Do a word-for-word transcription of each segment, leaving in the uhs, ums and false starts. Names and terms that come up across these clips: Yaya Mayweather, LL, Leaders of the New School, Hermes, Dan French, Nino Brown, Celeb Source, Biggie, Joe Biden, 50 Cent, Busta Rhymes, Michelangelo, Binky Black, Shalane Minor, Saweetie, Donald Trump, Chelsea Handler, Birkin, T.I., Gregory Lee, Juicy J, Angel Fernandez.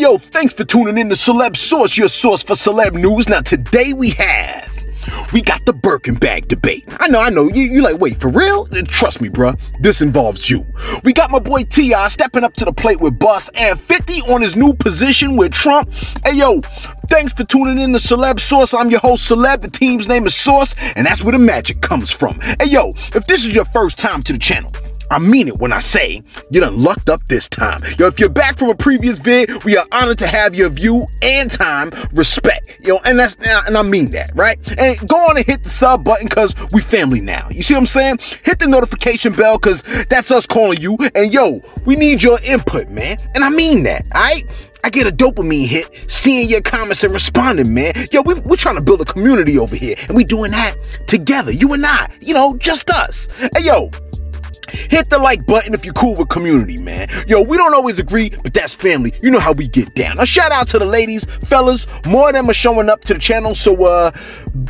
yo, thanks for tuning in to Celeb Source, your source for celeb news. Now today we have, we got the Birkin bag debate. I know, I know, you, you like, wait, for real? Trust me, bruh, this involves you. We got my boy T I stepping up to the plate with Bus and fifty on his new position with Trump. Hey, yo, thanks for tuning in to Celeb Source. I'm your host, Celeb. The team's name is Source, and that's where the magic comes from. Hey, yo, if this is your first time to the channel, I mean it when I say you done lucked up this time. Yo, if you're back from a previous vid, we are honored to have your view and time. Respect. Yo, and that's and I mean that, right? And go on and hit the sub button because we family now. You see what I'm saying? Hit the notification bell because that's us calling you. And yo, we need your input, man. And I mean that, all right? I get a dopamine hit seeing your comments and responding, man. Yo, we, we're trying to build a community over here, and we doing that together, you and I, you know, just us. Hey, yo. Hit the like button if you're cool with community, man. Yo, we don't always agree, but that's family. You know how we get down. A shout out to the ladies, fellas. More of them are showing up to the channel, so uh,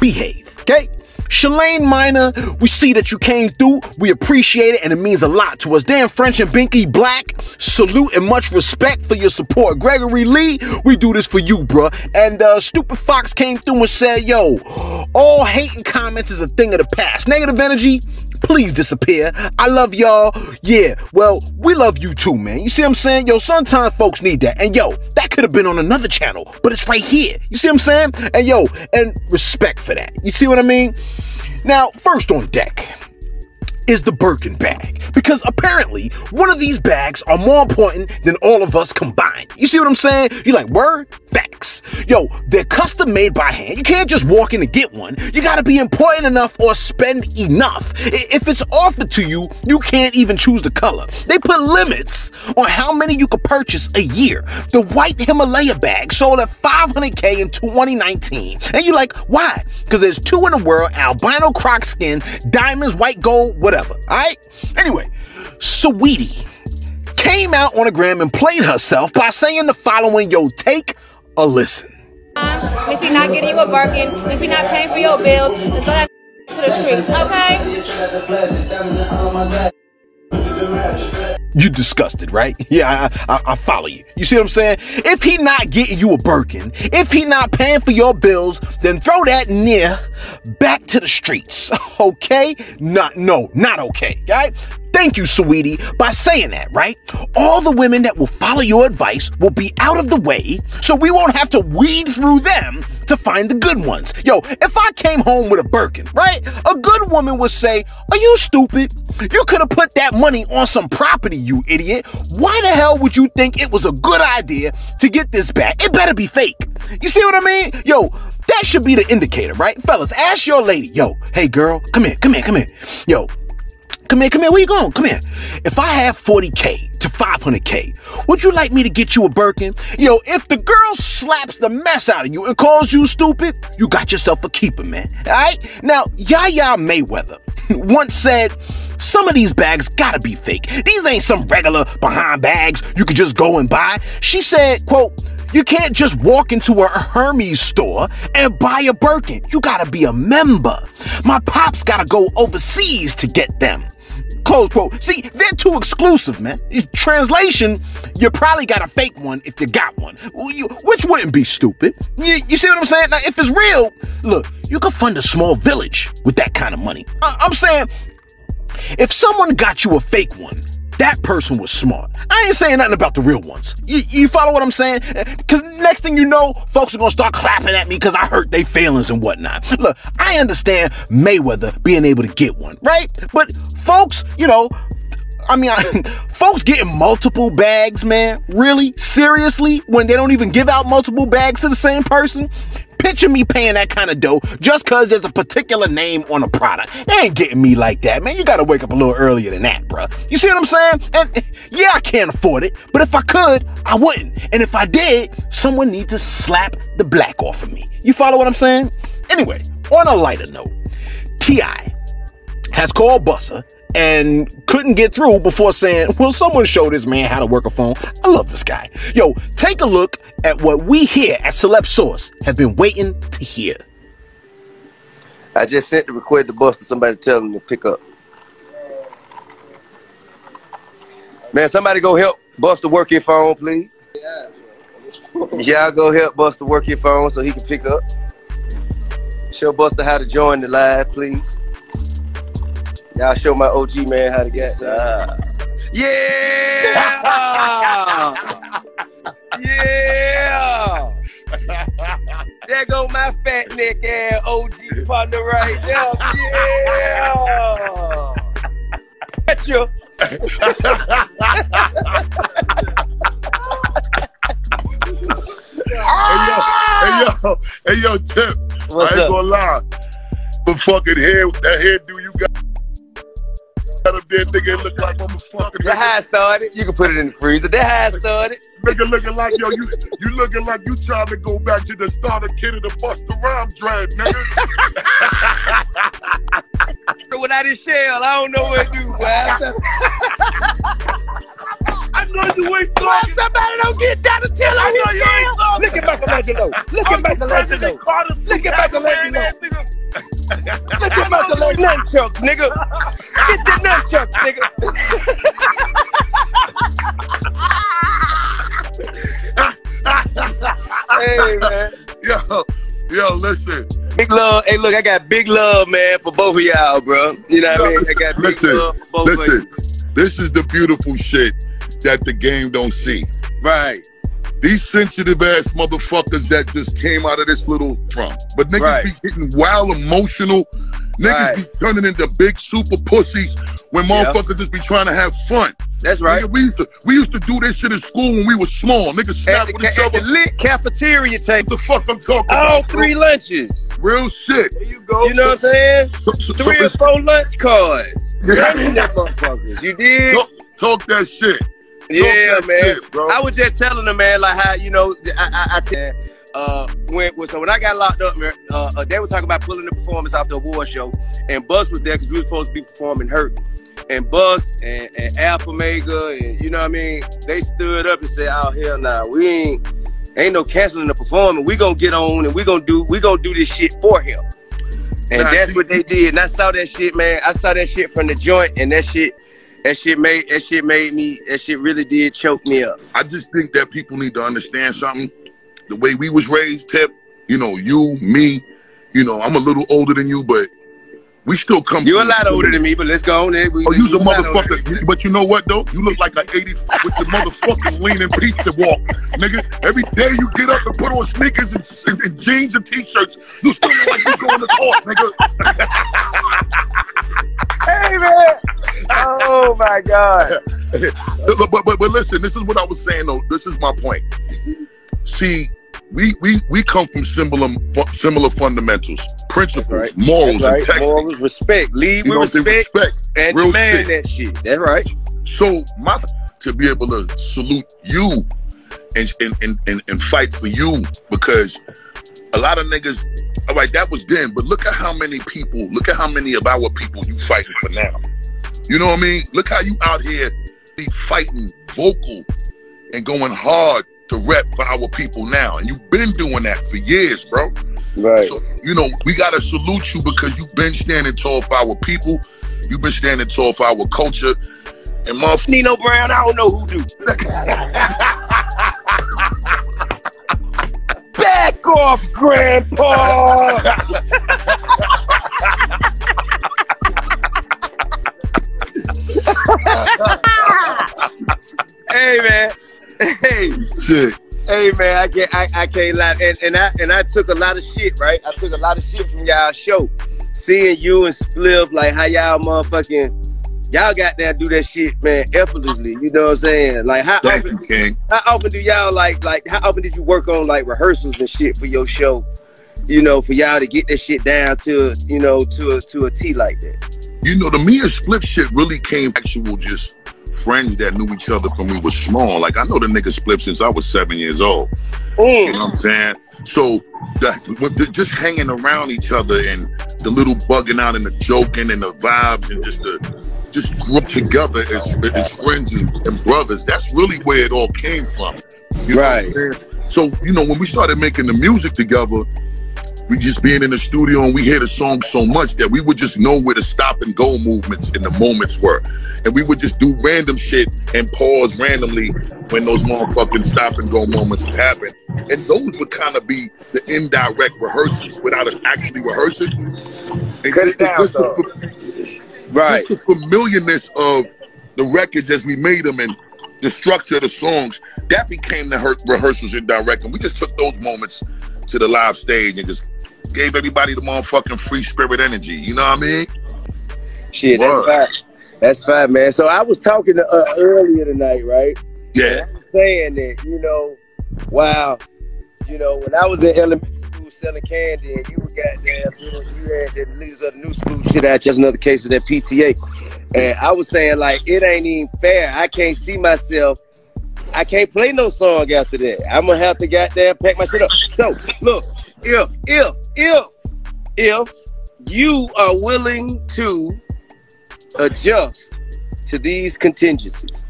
behave, okay? Shalane Minor, we see that you came through. We appreciate it, and it means a lot to us. Dan French and Binky Black, salute and much respect for your support. Gregory Lee, we do this for you, bruh. And uh, Stupid Fox came through and said, yo, all hating comments is a thing of the past. Negative energy, please disappear. I love y'all. Yeah, well, we love you too, man. You see what I'm saying? Yo, sometimes folks need that. And yo, that could have been on another channel, but it's right here. You see what I'm saying? And yo, and respect for that. You see what I mean? Now, first on deck is the Birkin bag, because apparently one of these bags are more important than all of us combined. You see what I'm saying? You like, word? Facts. Yo, they're custom made by hand. You can't just walk in and get one. You gotta be important enough or spend enough. If it's offered to you, you can't even choose the color. They put limits on how many you could purchase a year. The white Himalaya bag sold at five hundred K in twenty nineteen. And you like, why? Because there's two in the world, albino croc skin, diamonds, white gold, whatever. All right. Anyway, Saweetie came out on a gram and played herself by saying the following. Yo, take a listen. If you're not getting you a Birkin, if you're not paying for your bills, then throw that to the streets, okay? You disgusted, right? Yeah, I, I, I follow you. You see what I'm saying? If he not getting you a Birkin, if he not paying for your bills, then throw that near back to the streets. Okay? Not, no, not okay. All right? Thank you, Saweetie, by saying that, right? All the women that will follow your advice will be out of the way, so we won't have to weed through them to find the good ones. Yo, if I came home with a Birkin, right? A good woman would say, are you stupid? You could have put that money on some property, you idiot. Why the hell would you think it was a good idea to get this back? It better be fake. You see what I mean? Yo, that should be the indicator, right? Fellas, ask your lady, yo, hey girl, come here, come here, come here. Yo, Come here, come here, where you going? Come here. If I have forty K to five hundred K, would you like me to get you a Birkin? Yo, if the girl slaps the mess out of you and calls you stupid, you got yourself a keeper, man. All right? Now, Yaya Mayweather once said, some of these bags gotta be fake. These ain't some regular behind bags you could just go and buy. She said, quote, you can't just walk into a Hermes store and buy a Birkin. You gotta be a member. My pops gotta go overseas to get them. Close quote. See, they're too exclusive, man. Translation, you probably got a fake one if you got one, which wouldn't be stupid. You, you see what I'm saying? Now, if it's real, look, you could fund a small village with that kind of money. I, I'm saying, if someone got you a fake one, that person was smart. I ain't saying nothing about the real ones. You, you follow what I'm saying? Because next thing you know, folks are going to start clapping at me because I hurt their feelings and whatnot. Look, I understand Mayweather being able to get one, right? But folks, you know, I mean, I, folks getting multiple bags, man. Really? Seriously? When they don't even give out multiple bags to the same person? Picture me paying that kind of dough just because there's a particular name on a product. They ain't getting me like that, man. You got to wake up a little earlier than that, bruh. You see what I'm saying? And yeah, I can't afford it, but if I could, I wouldn't. And if I did, someone needs to slap the black off of me. You follow what I'm saying? Anyway, on a lighter note, T I has called Busta and couldn't get through before saying, will someone show this man how to work a phone? I love this guy. Yo, take a look at what we here at Celeb Source have been waiting to hear. I just sent the request to Busta. Somebody tell him to pick up. Man, somebody go help Busta work your phone, please. Yeah. Y'all go help Busta work your phone so he can pick up. Show Busta how to join the live, please. Y'all show my O G man how to get started. Yeah! Yeah! There go my fat neck and O G partner right now. Yeah! That's you. Hey, yo, hey, yo, Tip. What's I ain't up? Gonna lie. The fucking hair, that hairdo you got. Got up there thinking it looked like I'm a fucking. The high started. You can put it in the freezer. The high started. Nigga looking like yo, you you looking like you trying to go back to the starter kid of the Busta Rhymes drive, nigga. Without his shell, I don't know what to do. I know you ain't talking. Somebody don't get down until I, I know you ain't talking. Look at Michelangelo. Look at Michelangelo. Look at Michelangelo. Look at my little nunchucks, nigga. Get your nunchucks, nigga. Hey, man. Yo, yo, listen. Big love. Hey, look, I got big love, man, for both of y'all, bro. You know what I mean? I got big listen, love for both listen, of you. This is the beautiful shit that the game don't see. Right. These sensitive-ass motherfuckers that just came out of this little Trump. But niggas right. be getting wild, emotional. Niggas right. be turning into big super pussies when motherfuckers yep. just be trying to have fun. That's right. Nigga, we, used to, we used to do this shit in school when we were small. Niggas snapped with each other. At the lit cafeteria table. What the fuck I'm talking about? All three lunches. Real shit. There you go. You know what I'm saying? So, so, three so, or four lunch cards. Yeah. That motherfuckers. You did? Talk, talk that shit. Yeah, man. Shit, I was just telling them, man, like how you know, I, I, I uh, when so when I got locked up, man, uh, they were talking about pulling the performance off the award show, and Bus was there because we were supposed to be performing Hurt, and Bus and, and Alpha Mega, and you know what I mean. They stood up and said, "Oh hell nah, we ain't ain't no canceling the performance. We gonna get on and we gonna do we gonna do this shit for him." And nah, that's what they did. And I saw that shit, man. I saw that shit from the joint, and that shit. That shit made that shit made me that shit really did choke me up. I just think that people need to understand something. The way we was raised, Tip, you know, you, me, you know, I'm a little older than you, but we still come. You're a lot older than me, but let's go on there. We, oh, you's a motherfucker. But you know what though? You look like an eighty with the motherfucking leaning pizza walk, nigga. Every day you get up and put on sneakers and, and, and jeans and t-shirts, you still look like you going to court, nigga. Hey man. Oh my God! but, but, but but listen, this is what I was saying though. This is my point. See, we we we come from similar similar fundamentals, principles, right. morals, right. and techniques. Morals, respect, lead with respect, respect, and real demand shit. that shit. That's right. So my to be able to salute you and and and and, and fight for you because a lot of niggas. All right, that was then, but look at how many people. Look at how many of our people you fighting for now. You know what I mean? Look how you out here be fighting vocal and going hard to rep for our people now. And you've been doing that for years, bro. Right. So, you know, we got to salute you because you've been standing tall for our people. You've been standing tall for our culture. And motherfucker. Nino Brown, I don't know who do. Back off, Grandpa! Hey man, hey, shit. Hey man, I can't, I, I can't lie, and, and I and I took a lot of shit, right? I took a lot of shit from y'all show, seeing you and Spliff, like how y'all motherfucking, y'all got there do that shit, man, effortlessly. You know what I'm saying? Like how Thank often, you, how often do y'all like, like how often did you work on like rehearsals and shit for your show? You know, for y'all to get that shit down to, you know, to a, to a T like that. You know, the me and Spliff shit really came actual just friends that knew each other from we were small. Like, I know the nigga Spliff since I was seven years old. Mm. You know what I'm saying? So, the, just hanging around each other and the little bugging out and the joking and the vibes and just the just group together as, as friends and, and brothers, that's really where it all came from. You know right. So, you know, when we started making the music together, we just being in the studio and we hear the song so much that we would just know where the stop and go movements and the moments were. And we would just do random shit and pause randomly when those motherfucking stop and go moments happen. And those would kind of be the indirect rehearsals without us actually rehearsing. And cut it down, just the, right. Just the familiarness of the records as we made them and the structure of the songs, that became the rehearsals indirect. And we just took those moments to the live stage and just gave everybody the motherfucking free spirit energy. You know what I mean? Shit, that's fine. That's fine, man. So I was talking to, uh, earlier tonight, right? Yeah. I was saying that, you know, wow, you know, when I was in elementary school selling candy and you were goddamn, you know, you had the Leaders of the New School shit out, just another case of that P T A. And I was saying, like, it ain't even fair. I can't see myself. I can't play no song after that. I'm going to have to goddamn pack my shit up. So, look, if, if, if, if you are willing to adjust to these contingencies,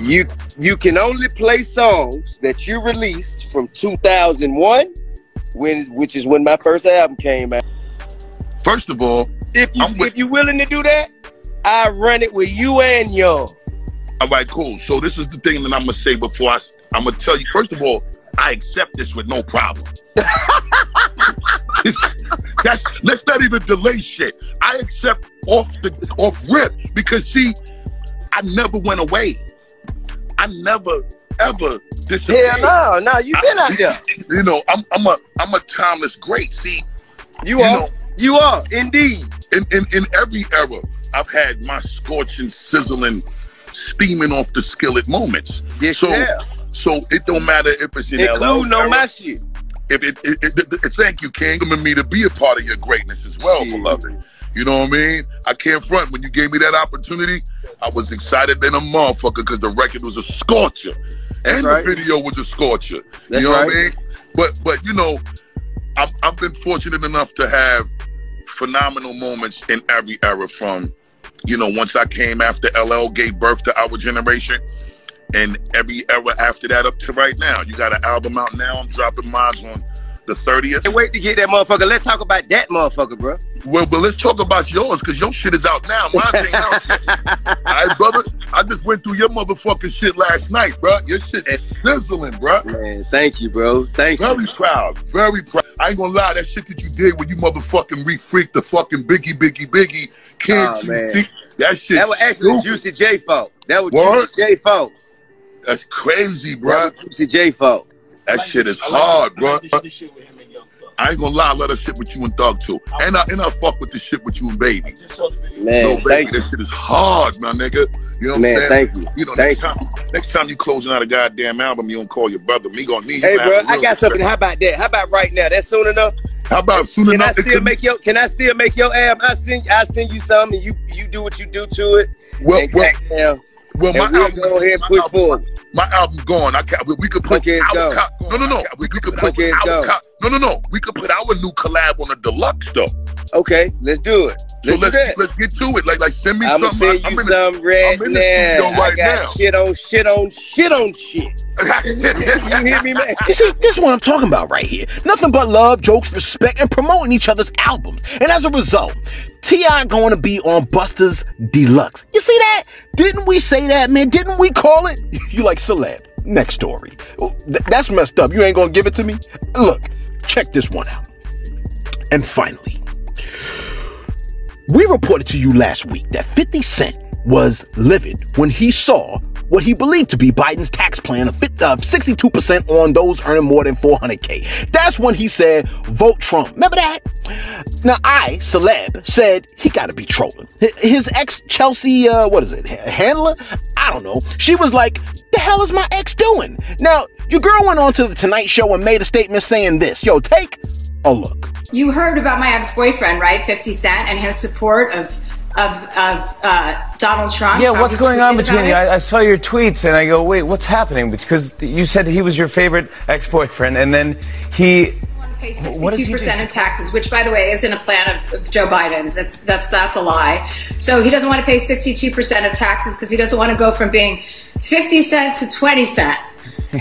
you you can only play songs that you released from two thousand one, when which is when my first album came out. First of all, if you if you're willing to do that, I run it with you and Young. All right, cool. So this is the thing that I'm gonna say before I I'm gonna tell you. First of all, I accept this with no problem. That's, let's not even delay shit. I accept off the off rip because, see, I never went away. I never ever disappeared. Yeah, no, no, you've been I, out there. You know, I'm I'm a I'm a timeless great. See, you, you are, know, you are indeed. In in in every era, I've had my scorching, sizzling, steaming off the skillet moments. Yes, so yeah. So it don't matter if it's in L L no my shit. If it, it, it, it, it, thank you, King. And me to be a part of your greatness as well, yeah, beloved. You know what I mean? I can't front. When you gave me that opportunity, I was excited than a motherfucker because the record was a scorcher. That's and right. The video was a scorcher. That's you know right. what I mean? But, but you know, I'm, I've been fortunate enough to have phenomenal moments in every era from, you know, once I came after L L gave birth to our generation, and every era after that up to right now. You got an album out now. I'm dropping mine on the thirtieth. Can't wait to get that motherfucker. Let's talk about that motherfucker, bro. Well, but let's talk about yours, because your shit is out now. Mine ain't out yet. All right, brother? I just went through your motherfucking shit last night, bro. Your shit is sizzling, bro. Man, thank you, bro. Thank you. Very proud. Very proud. I ain't gonna lie. That shit that you did when you motherfucking re-freaked the fucking Biggie, Biggie, Biggie. Can't oh, you man. see? That shit. That was actually stupid. Juicy J fault. That was what? Juicy J fault. That's crazy, bro. C J fault. That like shit is I hard, like bro. Shit I ain't gonna lie, I love that shit with you and Thug too. And I and I fuck with the shit with you and Baby. Man, no, baby, that you. shit is hard, my nigga. You know what man, I'm saying? Thank you. You know, thank next time, you. next time you closing out a goddamn album, you don't call your brother. Me gonna need. Hey, bro, I got something. How about that? How about right now? That soon enough? How about soon can enough? I still make your, can I still make your album? I send I send you something. And you you do what you do to it. Well, well. Well, my album, go ahead and push my, forward. Album, my, my album gone. I can't. We, we could put our go. Co no, no, no. We, we could, could put our co no, no, no. We could put our new collab on a deluxe though. Okay, let's do it. Let's so let's that. let's get to it. Like like send me I'ma something. Send I, I'm gonna send you some right I'm in now. Right I got now. Shit on shit on shit on shit. You hear me, man? You see, this is what I'm talking about right here. Nothing but love, jokes, respect, and promoting each other's albums. And as a result, T I going to be on Busta's Deluxe. You see that? Didn't we say that, man? Didn't we call it? You like Celeb. Next story. That's messed up. You ain't going to give it to me? Look, check this one out. And finally, we reported to you last week that fifty cent was livid when he saw what he believed to be Biden's tax plan of sixty-two percent on those earning more than four hundred K. That's when he said, vote Trump. Remember that? Now, I, Celeb, said he gotta be trolling. His ex, Chelsea, uh, what is it, Handler? I don't know. She was like, the hell is my ex doing? Now, your girl went on to the Tonight Show and made a statement saying this. Yo, take a look. You heard about my ex-boyfriend, right, fifty cent, and his support of Of, of uh, Donald Trump. Yeah, what's going on between you? I, I saw your tweets and I go, wait, what's happening? Because you said he was your favorite ex-boyfriend and then he... Pay sixty-two percent of taxes, which, by the way, isn't a plan of Joe Biden's. That's that's that's a lie. So he doesn't want to pay sixty-two percent of taxes because he doesn't want to go from being fifty cent to twenty cent.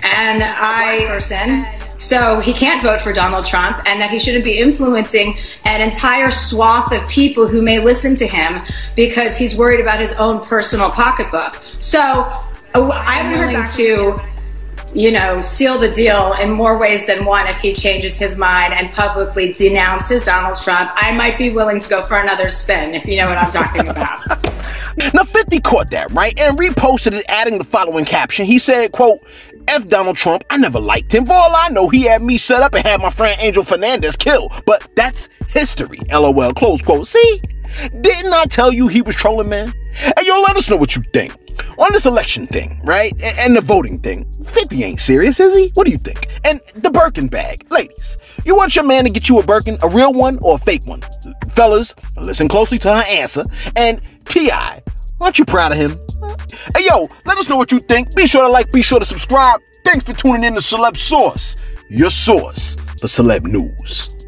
And I... person. So he can't vote for Donald Trump, and that he shouldn't be influencing an entire swath of people who may listen to him because he's worried about his own personal pocketbook. So Oh, I'm willing to, you know, seal the deal in more ways than one if he changes his mind and publicly denounces Donald Trump. I might be willing to go for another spin, if you know what I'm talking about. Now, fifty caught that, right, and reposted it, adding the following caption. He said, quote, F Donald Trump, I never liked him. For all I know, he had me set up and had my friend Angel Fernandez killed. But that's history, L O L, close quote. See? Didn't I tell you he was trolling, man? And yo, let us know what you think on this election thing, right? And the voting thing. fifty ain't serious, is he? What do you think? And the Birkin bag. Ladies, you want your man to get you a Birkin, a real one or a fake one? Fellas, listen closely to her answer. And T I, aren't you proud of him? Hey, yo, let us know what you think. Be sure to like, be sure to subscribe. Thanks for tuning in to Celeb Source, your source for celeb news.